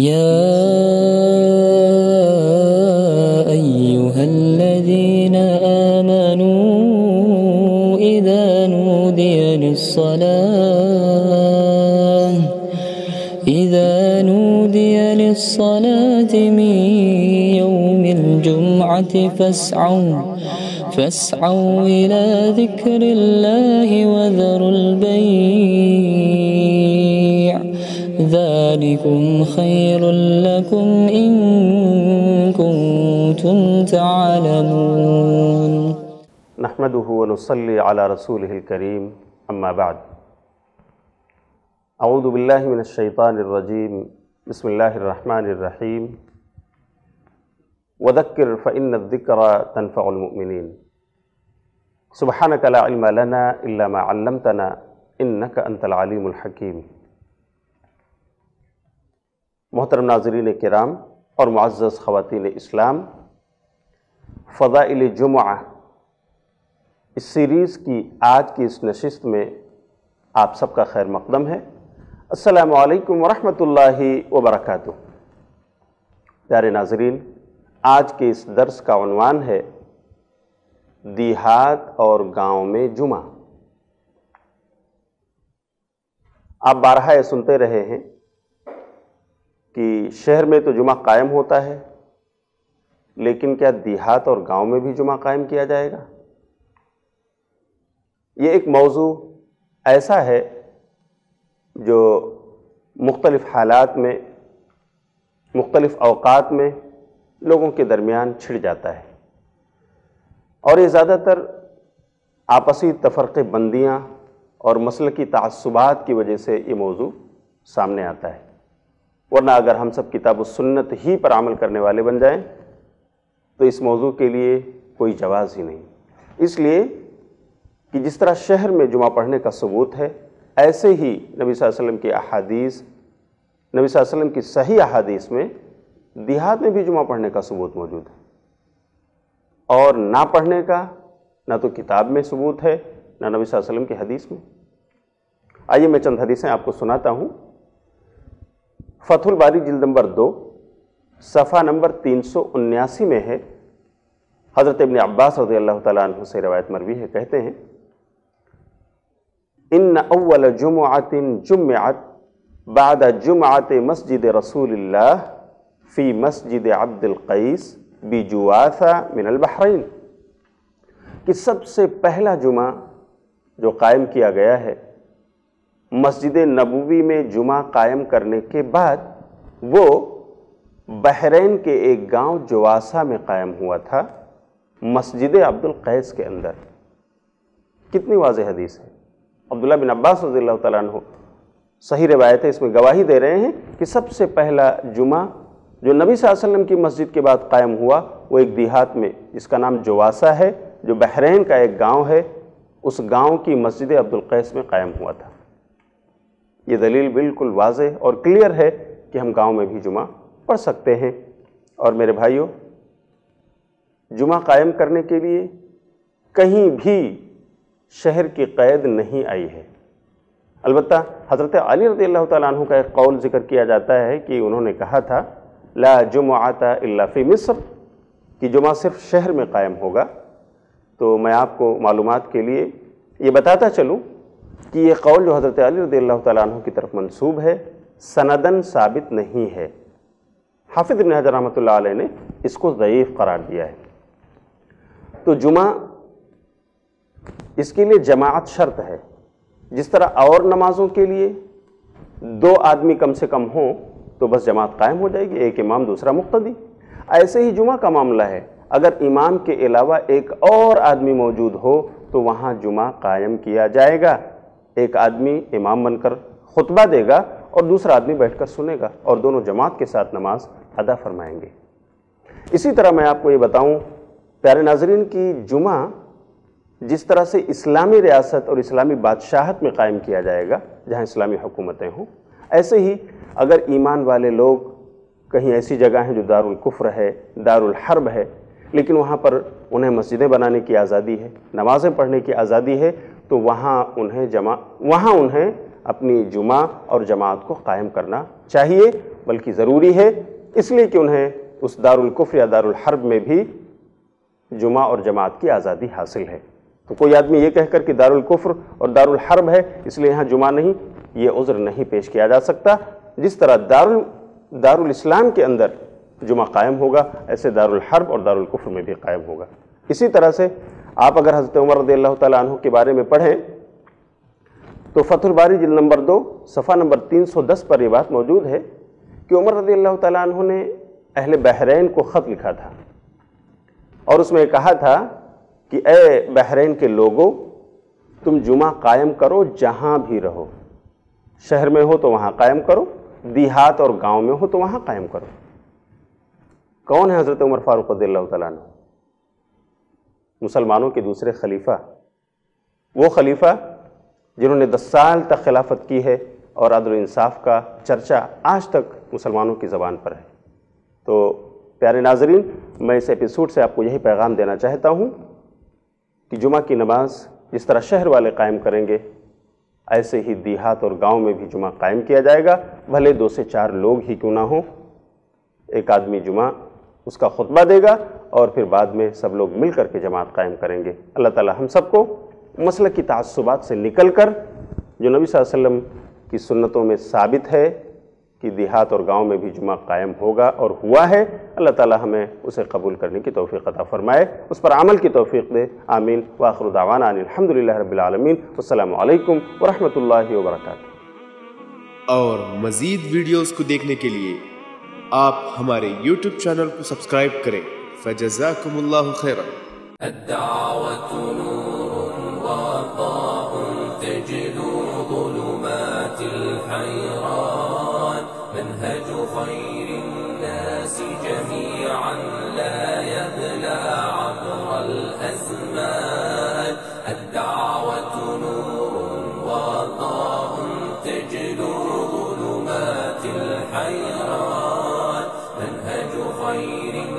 يا أيها الذين آمنوا إذا نودي للصلاة من يوم الجمعة فاسعوا إلى ذكر الله وذروا البيع ذلكم خير لكم إن كنتم تعلمون نحمده ونصلي على رسوله الكريم أما بعد أعوذ بالله من الشيطان الرجيم بسم الله الرحمن الرحيم وذكر فإن الذكر تنفع المؤمنين سبحانك لا علم لنا إلا ما علمتنا إنك أنت العليم الحكيم محترم नाज़रीन किराम और मुअज़्ज़ज़ ख़वातीन इस्लाम, फ़ज़ाइल जुमुआ इस सीरीज़ की आज की इस नशिस्त में आप सबका खैर मक़दम है। अस्सलामु अलैकुम वरहमतुल्लाहि वबरकातुह। प्यारे नाज़रीन, आज के इस दर्स का उन्वान है देहात और गांव में जुमा। आप बारहा ये सुनते रहे हैं कि शहर में तो जुमा कायम होता है, लेकिन क्या देहात और गांव में भी जुमा कायम किया जाएगा? ये एक मौजू ऐसा है जो मुख्तलिफ़ हालात में, मुख्तलिफ़ अवकात में लोगों के दरमियान छिड़ जाता है, और ये ज़्यादातर आपसी तफरक़े बंदियाँ और मसलकी तअस्सुबात की वजह से ये मौजू सामने आता है। वरना अगर हम सब किताब व सुन्नत ही पर अमल करने वाले बन जाएं तो इस मौजू के लिए कोई जवाज़ ही नहीं। इसलिए कि जिस तरह शहर में जुमा पढ़ने का सबूत है, ऐसे ही नबी सल्लल्लाहु अलैहि वसल्लम की अहादीस, नबी सल्लल्लाहु अलैहि वसल्लम की सही अहादीस में देहात में भी जुमा पढ़ने का सबूत मौजूद है, और ना पढ़ने का ना तो किताब में सबूत है ना नबी सल्लल्लाहु अलैहि वसल्लम की हदीस में। आइए मैं चंद हदीसें आपको सुनाता हूँ। फतहुल बारी जिल्द नंबर 2 सफ़ा नंबर 379 में है। हज़रत इब्न अब्बास रज़ियल्लाहु तआला अन्हु से रवायत मरवी है, कहते हैं इन्न अव्वल जुमुअतिन जुम्मअत बाद जुम्मअत मस्जिद रसूलिल्लाह फ़ी मस्जिद अब्दुल क़ैस बि जुआसा मिनल बहरीन। कि सबसे पहला जुमा जो कायम किया गया है मस्जिद नबवी में जुमा कायम करने के बाद, वो बहरीन के एक गांव जुआसा में कायम हुआ था, मस्जिद अब्दुल क़ैस के अंदर। कितनी वाज़ेह हदीस है। अब्दुल्लाह बिन अब्बास रज़ियल्लाहु तआला अन्हु सही रिवायत है, इसमें गवाही दे रहे हैं कि सबसे पहला जुमा जो नबी सल्लल्लाहु अलैहि वसल्लम की मस्जिद के बाद कायम हुआ, वो एक देहात में जिसका नाम जुआसा है, जो बहरीन का एक गांव है, उस गांव की मस्जिद अब्दुल क़ैस में कायम हुआ था। ये दलील बिल्कुल वाज़ेह और क्लियर है कि हम गांव में भी जुमा पढ़ सकते हैं। और मेरे भाइयों, जुमा कायम करने के लिए कहीं भी शहर की क़ैद नहीं आई है। अलबत्ता हज़रत अली रज़ियल्लाहु तआला अन्हु का एक कौल ज़िक्र किया जाता है कि उन्होंने कहा था ला जुमुअता इल्ला फ़ी मिस्र, कि जुमा सिर्फ शहर में कायम होगा। तो मैं आपको मालूमात के लिए ये बताता चलूँ कि ये कौल जो हज़रत अली रज़ियल्लाहु तआला अन्हु की तरफ मंसूब है, सनदन साबित नहीं है। हाफिज़ इब्न हजर रहमतुल्लाह अलैह ने इसको ज़ईफ़ करार दिया है। तो जुमा इसके लिए जमात शर्त है। जिस तरह और नमाज़ों के लिए 2 आदमी कम से कम हों तो बस जमात कायम हो जाएगी, एक इमाम दूसरा मुक्तदी। ऐसे ही जुमा का मामला है, अगर इमाम के अलावा एक और आदमी मौजूद हो तो वहाँ जुमा कायम किया जाएगा। एक आदमी इमाम बनकर खुतबा देगा और दूसरा आदमी बैठकर सुनेगा, और दोनों जमात के साथ नमाज अदा फरमाएंगे। इसी तरह मैं आपको ये बताऊँ प्यारे नाजरीन कि जुमा जिस तरह से इस्लामी रियासत और इस्लामी बादशाहत में कायम किया जाएगा, जहाँ इस्लामी हुकूमतें हों, ऐसे ही अगर ईमान वाले लोग कहीं ऐसी जगह हैं जो दारुल कुफ्र है, दारुल हर्ब है, लेकिन वहाँ पर उन्हें मस्जिदें बनाने की आज़ादी है, नमाज़ें पढ़ने की आज़ादी है, तो वहाँ उन्हें अपनी जुमा और जमात को कायम करना चाहिए। बल्कि ज़रूरी है, इसलिए कि उन्हें उस दारुल कुफ्र या दारुल हर्ब में भी जुमा और जमात की आज़ादी हासिल है। तो कोई आदमी ये कहकर कि दारुल कुफ्र और दारुल हर्ब है इसलिए यहाँ जुमा नहीं, ये उज़्र नहीं पेश किया जा सकता। जिस तरह दारुल इस्लाम के अंदर जुमा कायम होगा, ऐसे दारुल हर्ब और दारुल कुफ्र में भी कायम होगा। इसी तरह से आप अगर हज़रत उमर रज़ियल्लाहु तआला अन्हु के बारे में पढ़ें तो फतहुल बारी जिल्द नंबर 2 सफ़ा नंबर 310 पर यह बात मौजूद है कि उमर रज़ियल्लाहु तआला अन्हु ने अहले बहरैन को ख़त लिखा था और उसमें कहा था कि ए बहरैन के लोगों, तुम जुमा कायम करो जहाँ भी रहो। शहर में हो तो वहाँ कायम करो, देहात और गांव में हो तो वहाँ कायम करो। कौन है हज़रत उमर फारूक रज़ियल्लाहु तआला अन्हु? मुसलमानों के दूसरे खलीफा, वो खलीफा जिन्होंने 10 साल तक खिलाफत की है और अदल इंसाफ का चर्चा आज तक मुसलमानों की ज़बान पर है। तो प्यारे नाजरीन, मैं इस एपिसोड से आपको यही पैगाम देना चाहता हूँ कि जुमा की नमाज़ जिस तरह शहर वाले कायम करेंगे, ऐसे ही देहात और गांव में भी जुमा कायम किया जाएगा, भले 2 से 4 लोग ही क्यों ना हों। एक आदमी जुमा उसका खुतबा देगा और फिर बाद में सब लोग मिल कर के जमात कायम करेंगे। अल्लाह ताला हम सबको मसलक की तअस्सुबात से निकल कर, जो नबी सल्लल्लाहु अलैहि वसल्लम की सुन्नतों में साबित है कि देहात और गांव में भी जुमा कायम होगा और हुआ है, अल्लाह ताला हमें उसे कबूल करने की तौफीक अता फरमाए, उस पर अमल की तौफीक दे। आमीन। व आखिरु दावाना अल्हम्दुलिल्लाह रब्बिल आलमीन। वस्सलामु अलैकुम व रहमतुल्लाहि व बरकातहू। और मज़ीद वीडियोज़ को देखने के लिए आप हमारे यूट्यूब चैनल को सब्सक्राइब करें। फजज़ाकुमुल्लाहु खैरन। منهج خير الناس جميعا لا يبلى عبر الأزمان، الدعوة نور وضاء تجلو ظلمات الحيران، منهج خير